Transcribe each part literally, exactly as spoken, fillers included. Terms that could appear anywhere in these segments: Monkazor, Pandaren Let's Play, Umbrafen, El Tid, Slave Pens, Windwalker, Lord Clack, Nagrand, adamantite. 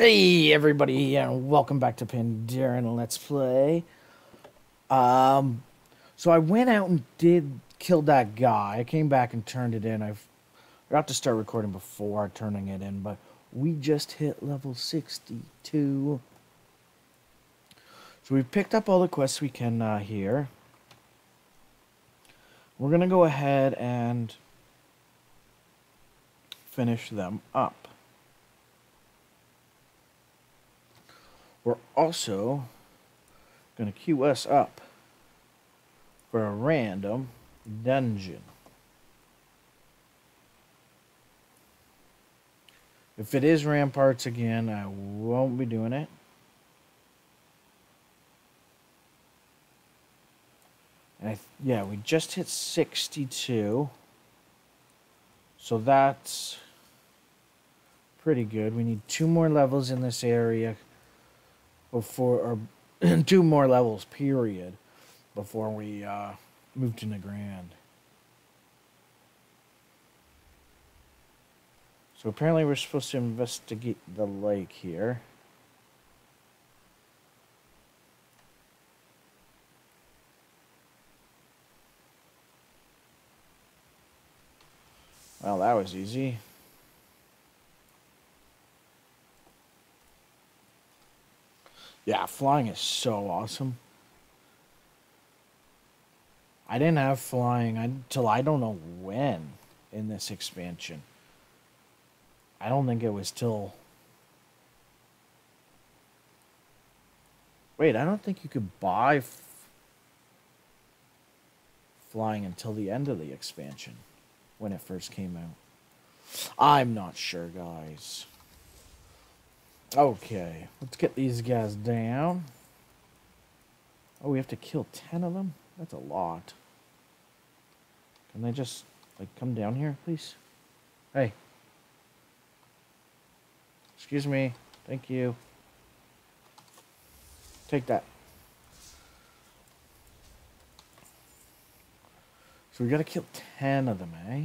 Hey everybody, and welcome back to Pandaren Let's Play. Um, so I went out and did kill that guy. I came back and turned it in. I forgot to start recording before turning it in, but we just hit level sixty-two. So we picked up all the quests we can uh, here. We're going to go ahead and finish them up. We're also going to queue us up for a random dungeon. If it is Ramparts again, I won't be doing it. And I yeah, we just hit sixty-two. So that's pretty good. We need two more levels in this area. Before, or two more levels, period, before we uh, move to Nagrand. So apparently we're supposed to investigate the lake here. Well, that was easy. Yeah, flying is so awesome. I didn't have flying until I don't know when in this expansion. I don't think it was till... Wait, I don't think you could buy f flying until the end of the expansion when it first came out. I'm not sure, guys. Okay, let's get these guys down. Oh, we have to kill ten of them? That's a lot. Can they just, like, come down here, please? Hey. Excuse me. Thank you. Take that. So we gotta kill ten of them, eh?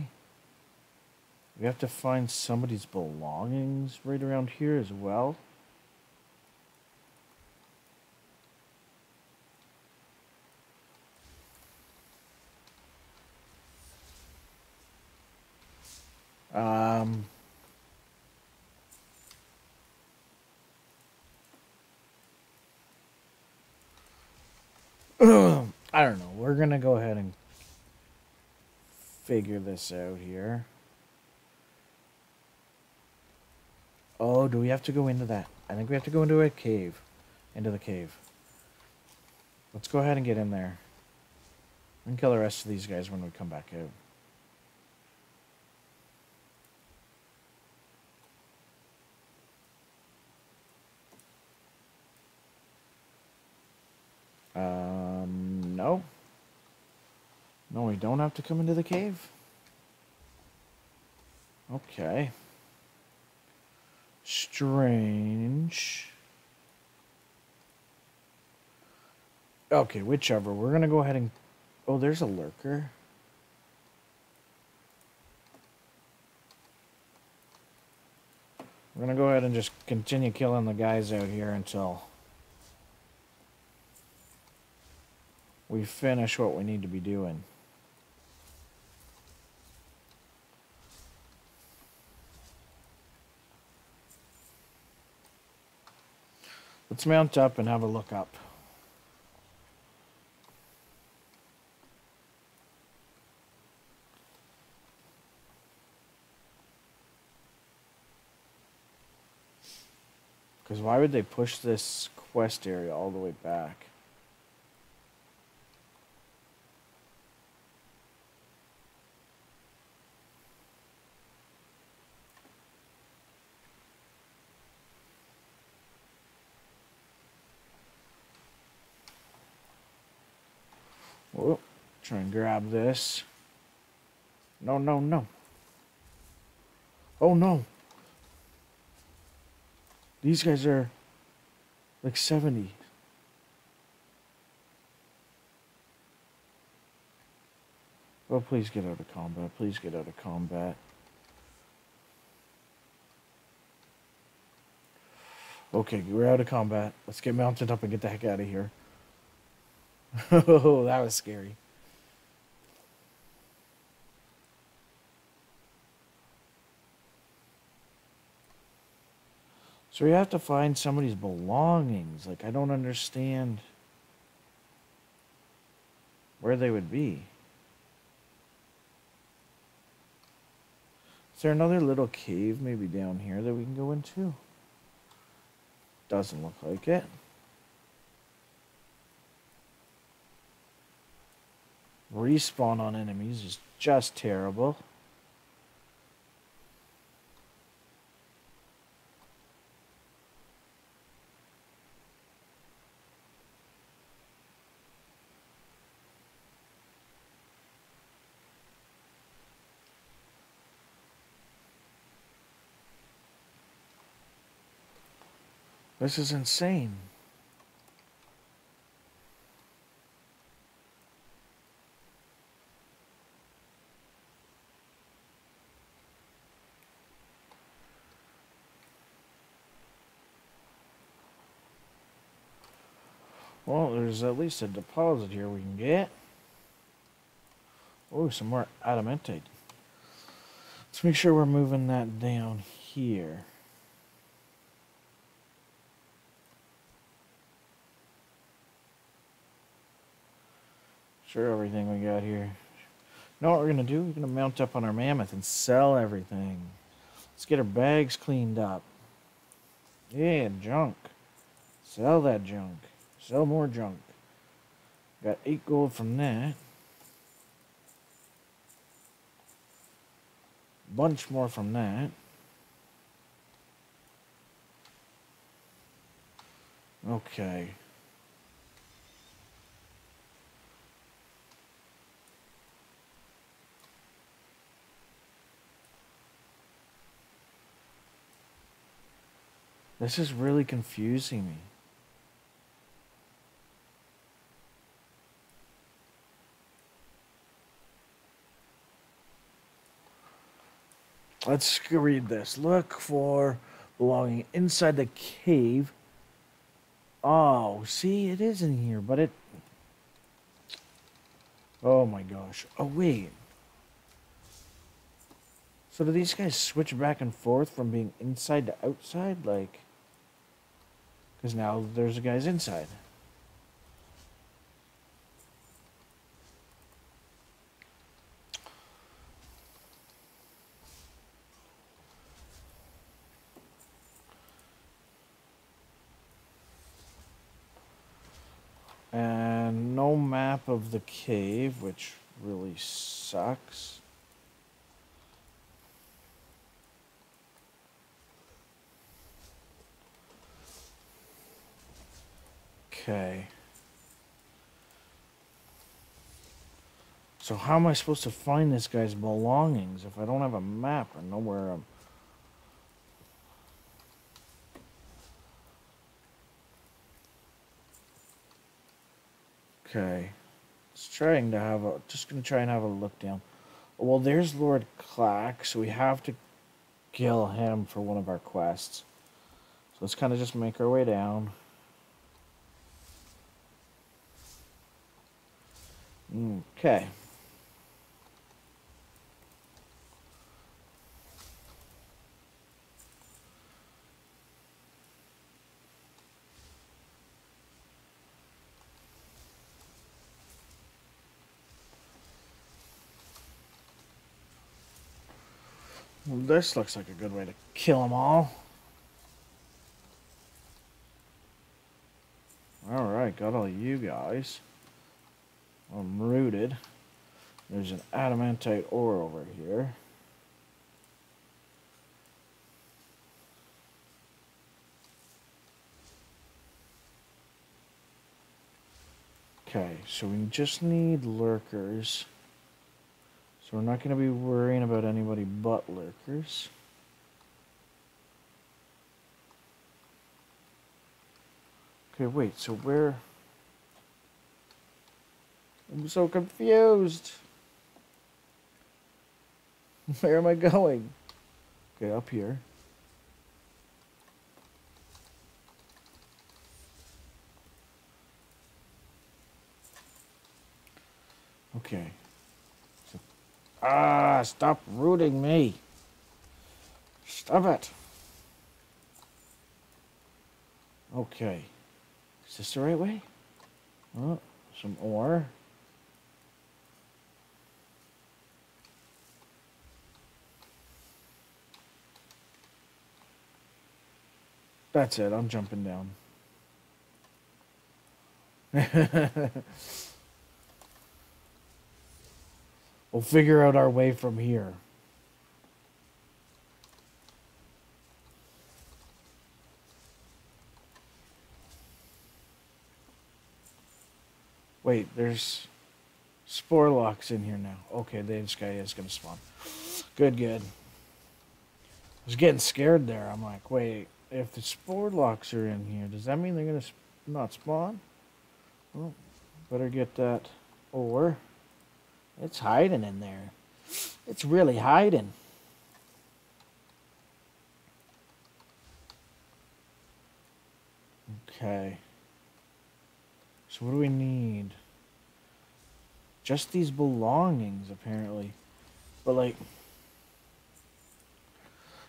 We have to find somebody's belongings right around here as well. Um, I don't know. We're gonna go ahead and figure this out here. Oh, do we have to go into that? I think we have to go into a cave. Into the cave. Let's go ahead and get in there. We can kill the rest of these guys when we come back out. Um, no. No, we don't have to come into the cave. Okay. Strange. Okay, whichever. We're going to go ahead and... Oh, there's a lurker. We're going to go ahead and just continue killing the guys out here until we finish what we need to be doing. Let's mount up and have a look up. Because why would they push this quest area all the way back? Oh, try and grab this. No, no, no. Oh, no. These guys are like seventy. Oh, please get out of combat. Please get out of combat. Okay, we're out of combat. Let's get mounted up and get the heck out of here. Oh, that was scary. So we have to find somebody's belongings. Like, I don't understand where they would be. Is there another little cave maybe down here that we can go into? Doesn't look like it. Respawn on enemies is just terrible. This is insane. Well, there's at least a deposit here we can get. Oh, some more adamantite. Let's make sure we're moving that down here. Sure, everything we got here. You know what we're gonna do? We're gonna mount up on our mammoth and sell everything. Let's get our bags cleaned up. Yeah, junk. Sell that junk. Sell more junk. Got eight gold from that. Bunch more from that. Okay. This is really confusing me. Let's read this. Look for belonging inside the cave. Oh, see, it is in here, but it... Oh my gosh. Oh, wait. So do these guys switch back and forth from being inside to outside? Like... Because now there's the guys inside. And no map of the cave, which really sucks. Okay. So how am I supposed to find this guy's belongings if I don't have a map or know where I'm... Okay. It's trying to have a... Just going to try and have a look down. Well, there's Lord Clack, so we have to kill him for one of our quests. So let's kind of just make our way down. Okay. Well, this looks like a good way to kill them all. All right, got all you guys. I'm rooted. There's an adamantite ore over here. Okay, so we just need lurkers. So we're not going to be worrying about anybody but lurkers. Okay, wait, so where... I'm so confused. Where am I going? Okay, up here. Okay. So, ah, stop rooting me. Stop it. Okay. Is this the right way? Oh, some ore. That's it. I'm jumping down. We'll figure out our way from here. Wait, there's spore locks in here now. Okay, this guy is going to spawn. Good, good. I was getting scared there. I'm like, wait. If the spore locks are in here, does that mean they're going to sp not spawn? Well, better get that. Or it's hiding in there. It's really hiding. Okay. So what do we need? Just these belongings, apparently. But, like...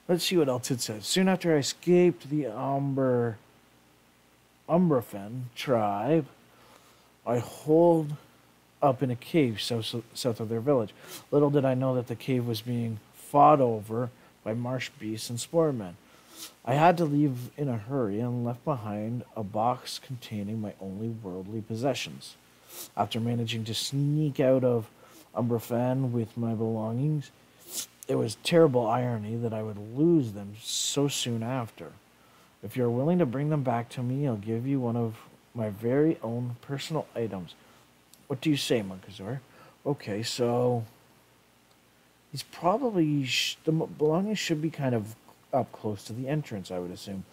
let's see what El Tid says. Soon after I escaped the Umber, Umbrafen tribe, I holed up in a cave south, south of their village. Little did I know that the cave was being fought over by marsh beasts and spore men. I had to leave in a hurry and left behind a box containing my only worldly possessions. After managing to sneak out of Umbrafen with my belongings, it was terrible irony that I would lose them so soon after. If you're willing to bring them back to me, I'll give you one of my very own personal items. What do you say, Monkazor? Okay, so... he's probably... Sh the belongings should be kind of up close to the entrance, I would assume.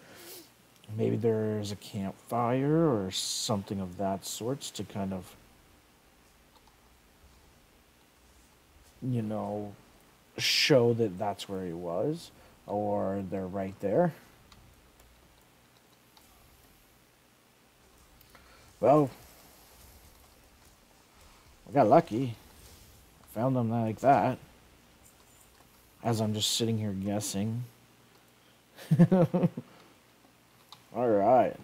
Maybe there's a campfire or something of that sorts to kind of... you know... show that that's where he was, or they're right there. Well, I got lucky. Found them like that. As I'm just sitting here guessing. All right.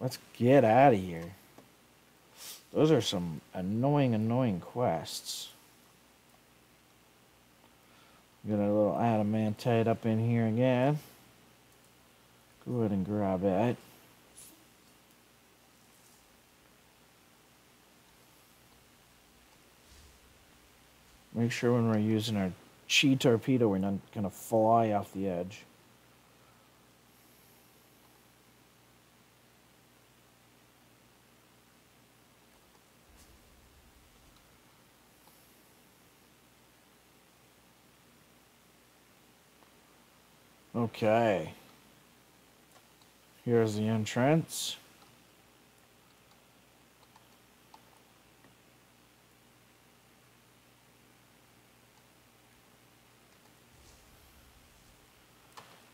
Let's get out of here. Those are some annoying, annoying quests. Got a little adamantite up in here again. Go ahead and grab it. Make sure when we're using our chi torpedo, we're not going to fly off the edge. Okay, here's the entrance.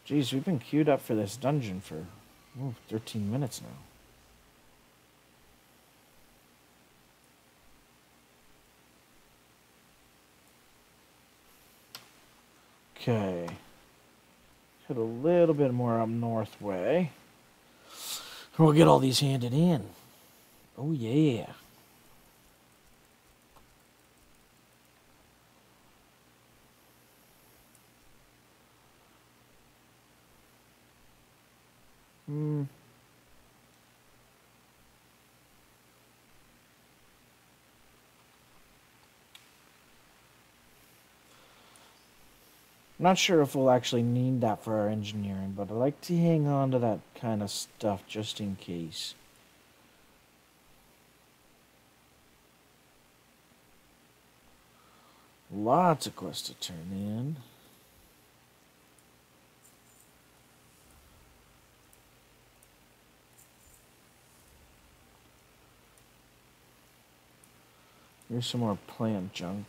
Geez, we've been queued up for this dungeon for ooh, thirteen minutes now. Okay. A little bit more up north way. We'll get all these handed in. Oh yeah. Hmm. Not sure if we'll actually need that for our engineering, but I like to hang on to that kind of stuff just in case. Lots of quests to turn in. Here's some more plant junk.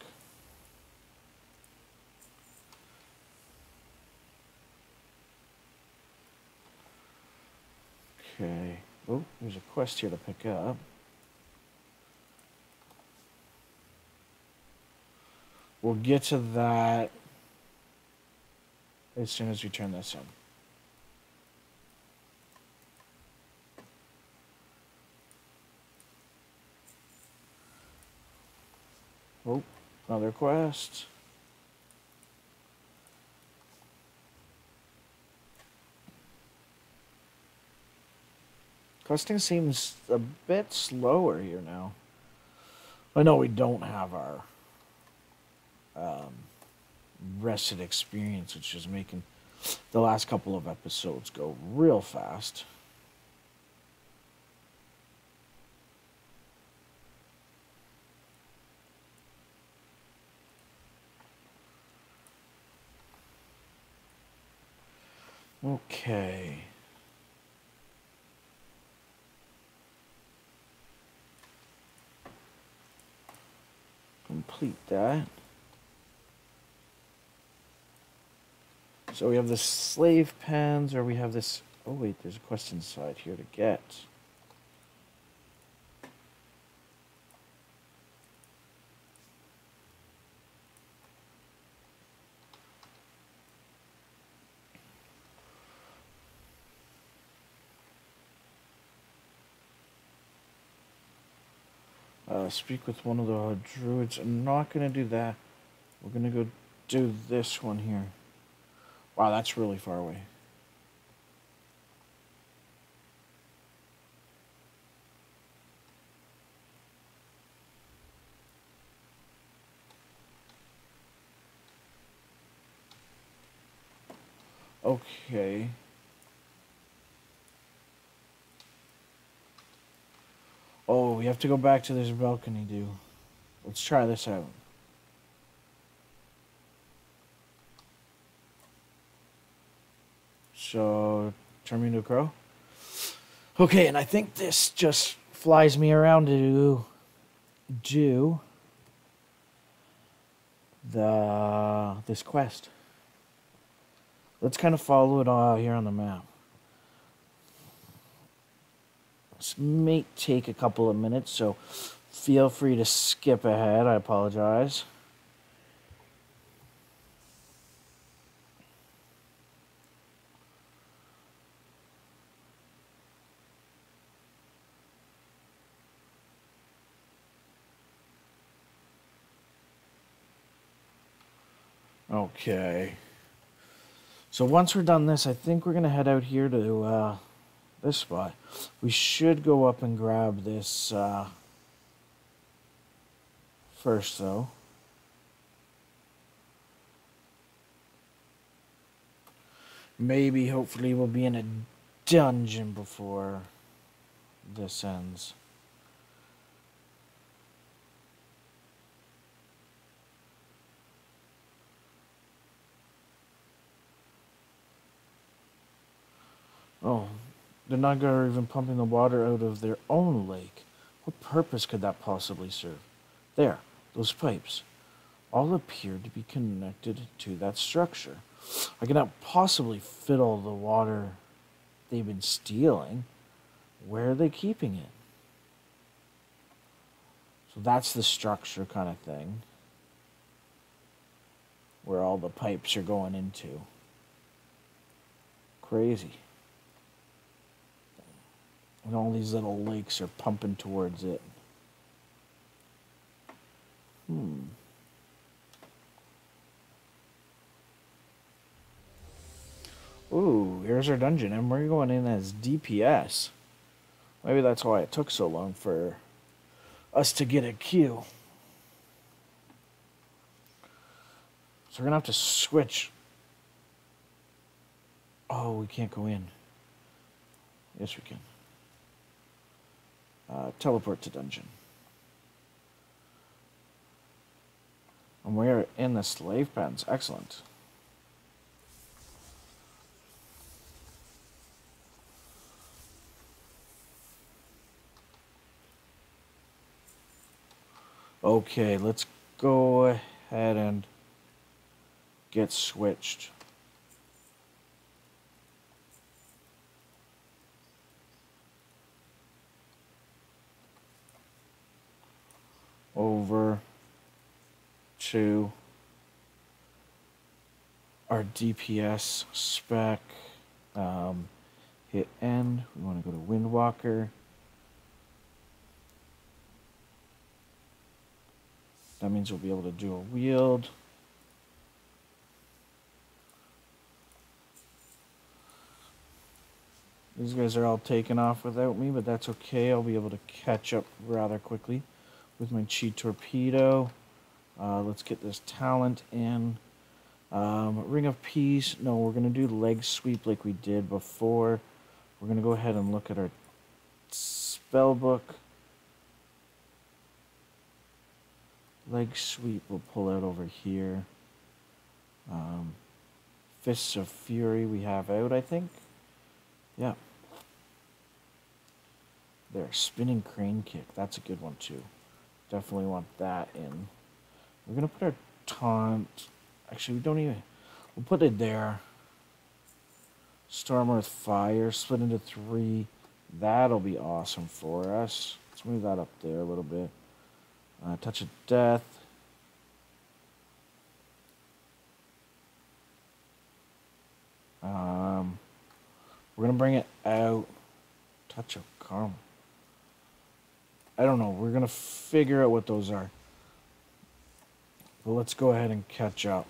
Okay. Oh, there's a quest here to pick up. We'll get to that as soon as we turn this in. Oh, another quest. Questing seems a bit slower here now. I know we don't have our um, rested experience, which is making the last couple of episodes go real fast. Okay. Complete that. So we have the slave pens, or we have this... Oh wait, there's a quest inside here to get. Speak with one of the druids. I'm not going to do that. We're going to go do this one here. Wow, that's really far away. Okay. Oh, we have to go back to this balcony, dude. Let's try this out. So, turn me into a crow. Okay, and I think this just flies me around to do the this quest. Let's kind of follow it all here on the map. May take a couple of minutes, so feel free to skip ahead. I apologize. Okay. So once we're done this, I think we're going to head out here to... Uh, this spot. We should go up and grab this uh, first, though. Maybe, hopefully, we'll be in a dungeon before this ends. Oh. They're not going to even pumping the water out of their own lake. What purpose could that possibly serve? There, those pipes. All appear to be connected to that structure. I cannot possibly fiddle the water they've been stealing. Where are they keeping it? So that's the structure kind of thing. Where all the pipes are going into. Crazy. And all these little lakes are pumping towards it. Hmm. Ooh, here's our dungeon, and we're going in as D P S. Maybe that's why it took so long for us to get a queue. So we're going to have to switch. Oh, we can't go in. Yes, we can. Uh, teleport to dungeon. And we're in the slave pens. Excellent. Okay, let's go ahead and get switched. Over to our D P S spec. Um, hit N. We want to go to Windwalker. That means we'll be able to do a wield. These guys are all taken off without me, but that's okay. I'll be able to catch up rather quickly with my Chi Torpedo. Uh, let's get this talent in. Um, Ring of Peace. No, we're going to do Leg Sweep like we did before. We're going to go ahead and look at our spell book. Leg Sweep we'll pull out over here. Um, Fists of Fury we have out, I think. Yeah. There, Spinning Crane Kick. That's a good one, too. Definitely want that in. We're going to put our Taunt... Actually, we don't even... We'll put it there. Storm Earth Fire, split into three. That'll be awesome for us. Let's move that up there a little bit. Uh, Touch of Death. Um, we're going to bring it out. Touch of Karma. I don't know. We're going to figure out what those are. But let's go ahead and catch up.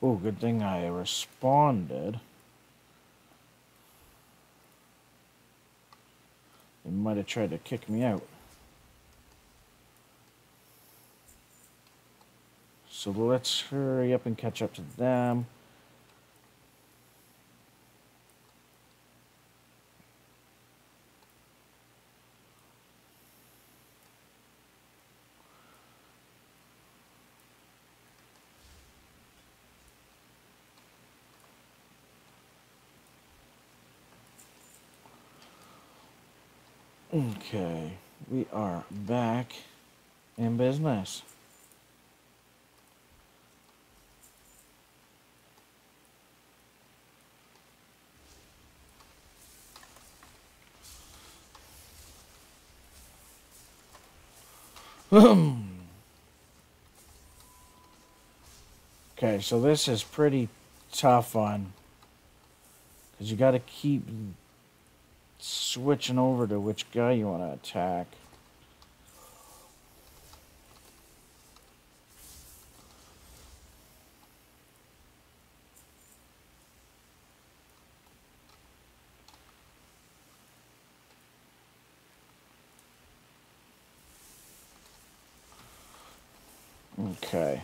Oh, good thing I responded. They might have tried to kick me out. So let's hurry up and catch up to them. Okay, we are back in business. Okay, so this is pretty tough on, because you got to keep switching over to which guy you want to attack. Okay.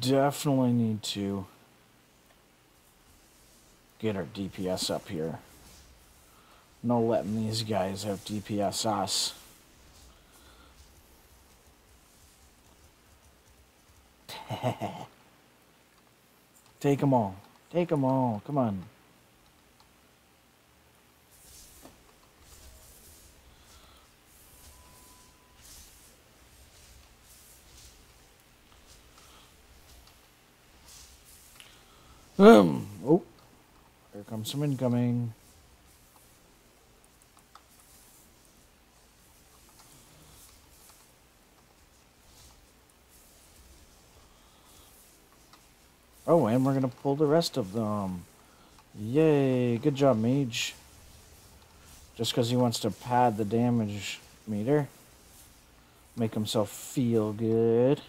Definitely need to get our D P S up here. No letting these guys have D P S us. Take them all. Take them all. Come on. Um, oh, here comes some incoming. Oh, and we're going to pull the rest of them. Yay, good job, Mage. Just because he wants to pad the damage meter. Make himself feel good.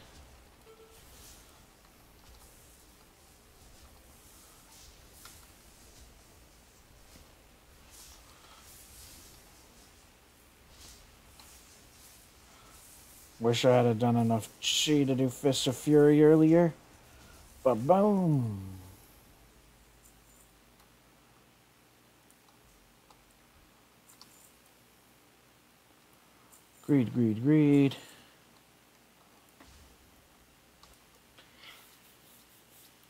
Wish I had done enough chi to do Fist of Fury earlier. But boom! Greed, greed, greed.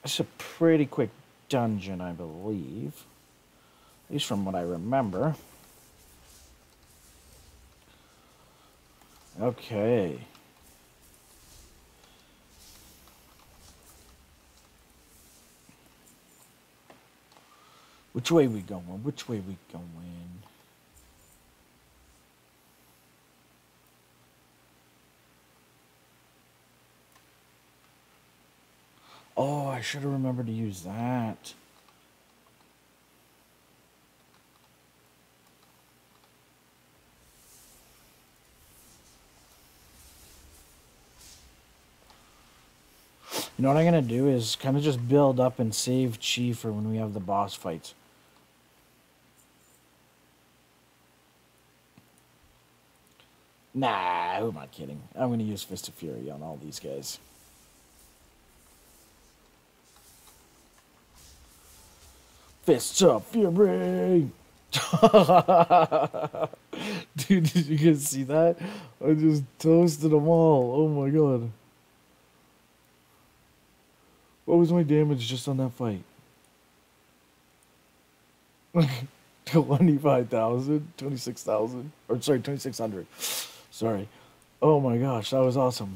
It's a pretty quick dungeon, I believe. At least from what I remember. Okay. Which way we going? Which way we going? Oh, I should have remembered to use that. You know what I'm going to do is kind of just build up and save Chi for when we have the boss fights. Nah, who am I kidding? I'm going to use Fist of Fury on all these guys. Fist of Fury! Dude, did you guys see that? I just toasted them all. Oh my god. What was my damage just on that fight? twenty-five thousand? twenty-six thousand? Or sorry, twenty-six hundred. Sorry. Oh my gosh, that was awesome.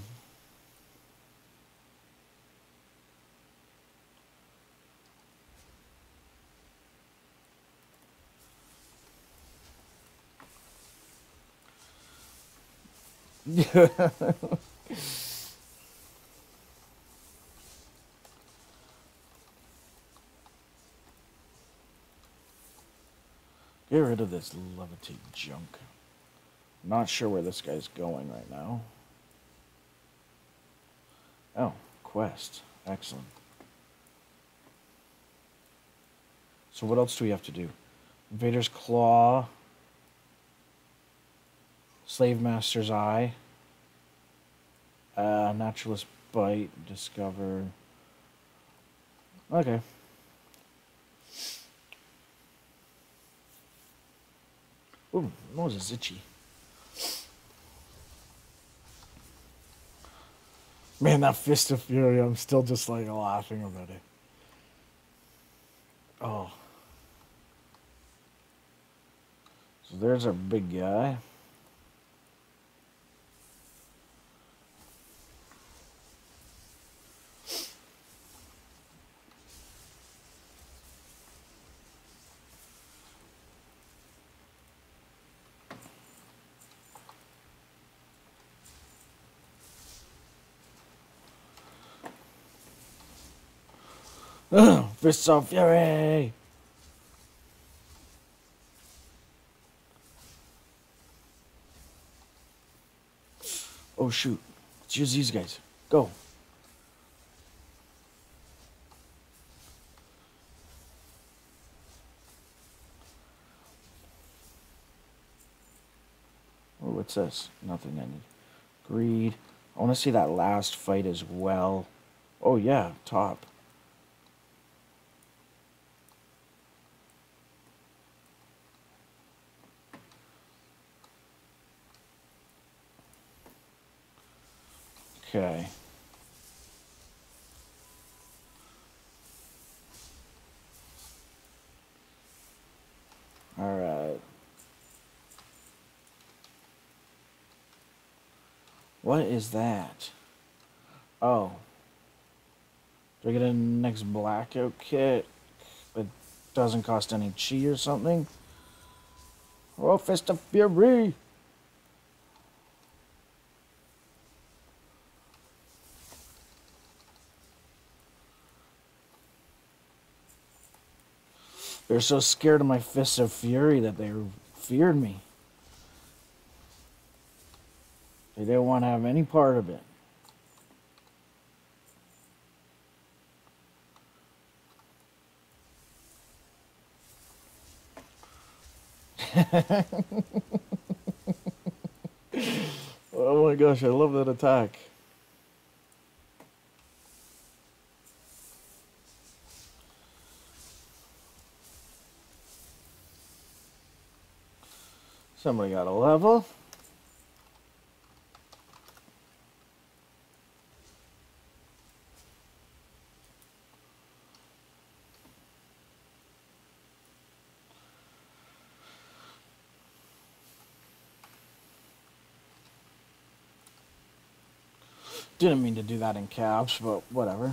Yeah. Get rid of this levitate junk. I'm not sure where this guy's going right now. Oh, quest. Excellent. So what else do we have to do? Invader's Claw. Slave Master's Eye, uh, Naturalist Bite, Discover. Okay. Ooh, Moses itchy. Man, that Fist of Fury, I'm still just like laughing about it. Oh. So there's our big guy. Fist of Fury! Oh shoot. Let's use these guys. Go! Oh, what's this? Nothing I need. Greed. I want to see that last fight as well. Oh yeah, top. Okay. All right. What is that? Oh. Do I get a next blackout kit that doesn't cost any chi or something? Oh, Fist of Fury! They're so scared of my Fists of Fury that they feared me. They didn't want to have any part of it. Oh my gosh, I love that attack. Somebody got a level. Didn't mean to do that in caps, but whatever.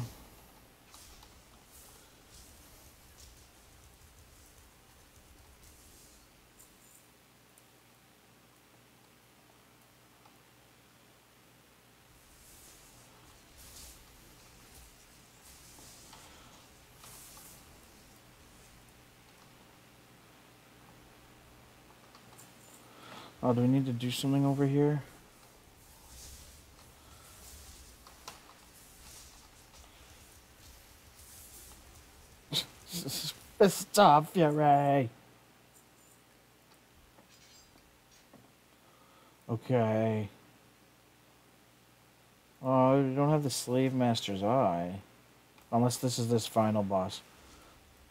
Oh, do we need to do something over here? Stop, yeah, right. Okay. Oh, we don't have the slave master's eye. Unless this is this final boss.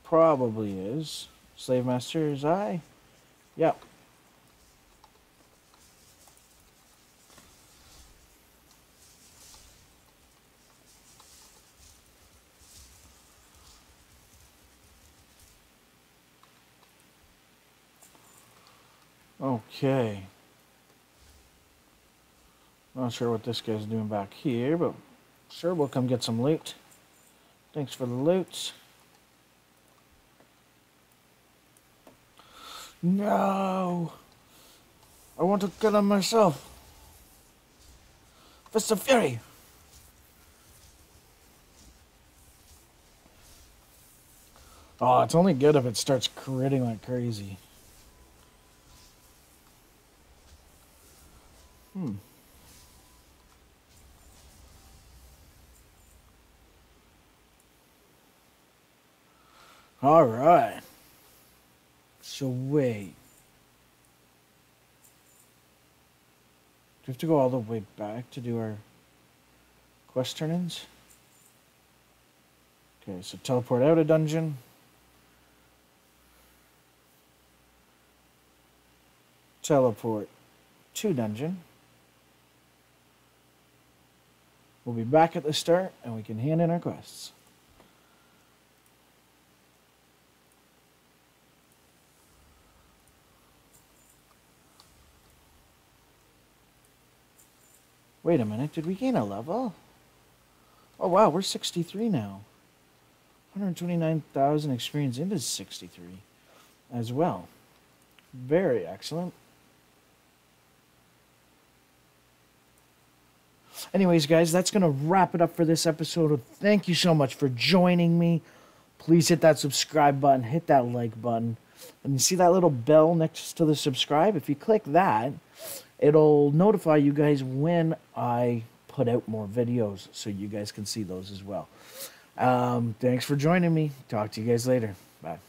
Probably is. Slave master's eye? Yep. Yeah. Okay. Not sure what this guy's doing back here, but sure, we'll come get some loot. Thanks for the loot. No! I want to kill him myself. Fist of Fury! Oh, it's only good if it starts critting like crazy. Hmm. All right. So wait. Do we have to go all the way back to do our quest turn-ins? Okay, so teleport out of dungeon. Teleport to dungeon. We'll be back at the start, and we can hand in our quests. Wait a minute, did we gain a level? Oh wow, we're sixty-three now. one hundred twenty-nine thousand experience into sixty-three as well. Very excellent. Anyways, guys, that's going to wrap it up for this episode. Thank you so much for joining me. Please hit that subscribe button. Hit that like button. And you see that little bell next to the subscribe? If you click that, it'll notify you guys when I put out more videos so you guys can see those as well. Um, thanks for joining me. Talk to you guys later. Bye.